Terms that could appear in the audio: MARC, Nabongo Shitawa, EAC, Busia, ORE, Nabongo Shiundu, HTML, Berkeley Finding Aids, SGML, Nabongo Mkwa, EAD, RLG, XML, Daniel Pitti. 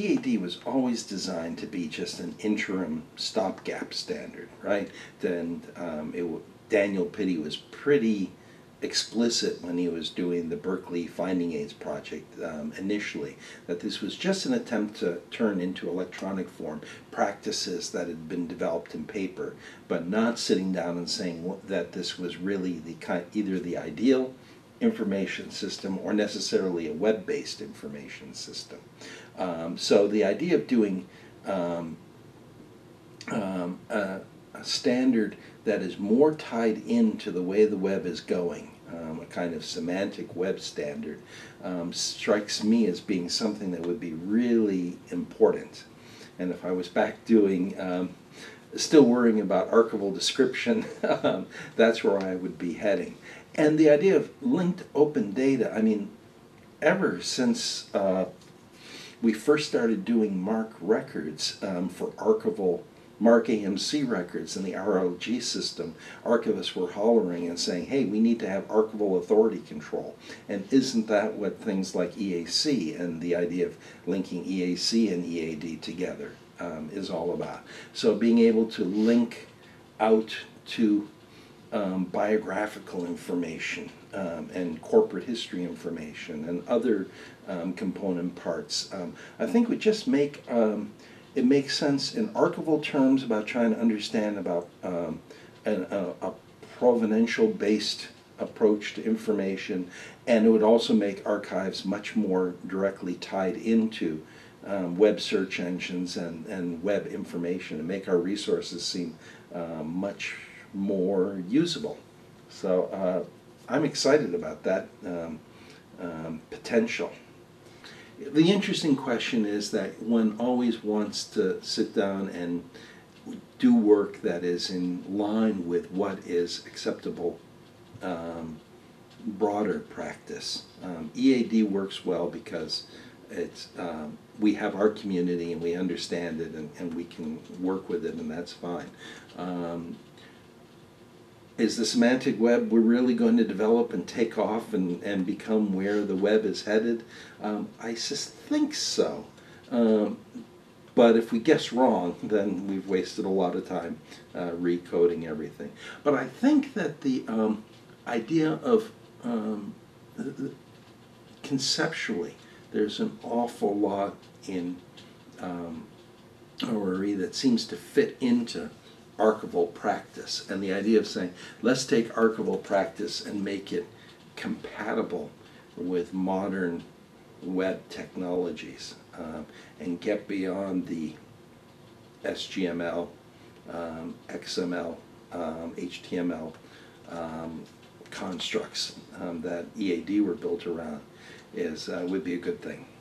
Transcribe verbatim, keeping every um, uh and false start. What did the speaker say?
E A D was always designed to be just an interim stopgap standard, right? Then um, it w Daniel Pitti was pretty explicit when he was doing the Berkeley Finding Aids project um, initially, that this was just an attempt to turn into electronic form practices that had been developed in paper, but not sitting down and saying what, that this was really the kind, either the ideal information system or necessarily a web-based information system. Um, so the idea of doing um, um, a, a standard that is more tied into the way the web is going, um, a kind of semantic web standard, um, strikes me as being something that would be really important. And if I was back doing, um, still worrying about archival description, that's where I would be heading. And the idea of linked open data, I mean, ever since uh, we first started doing MARC records um, for archival, MARC A M C records in the R L G system, archivists were hollering and saying, hey, we need to have archival authority control. And isn't that what things like E A C and the idea of linking E A C and E A D together um, is all about? So being able to link out to Um, biographical information um, and corporate history information and other um, component parts, um, I think would just make um, it makes sense in archival terms about trying to understand about um, an, a, a provenantial based approach to information, and it would also make archives much more directly tied into um, web search engines and, and web information, and make our resources seem uh, much more usable. So uh, I'm excited about that um, um, potential. The interesting question is that one always wants to sit down and do work that is in line with what is acceptable um, broader practice. Um, E A D works well because it's um, we have our community and we understand it, and, and we can work with it, and that's fine. Um, Is the semantic web we're really going to develop and take off and, and become where the web is headed? Um, I just think so. Um, but if we guess wrong, then we've wasted a lot of time uh, recoding everything. But I think that the um, idea of um, conceptually, there's an awful lot in um, O R E that seems to fit into archival practice, and the idea of saying, let's take archival practice and make it compatible with modern web technologies um, and get beyond the S G M L, um, X M L, um, H T M L um, constructs um, that E A D were built around is uh, would be a good thing.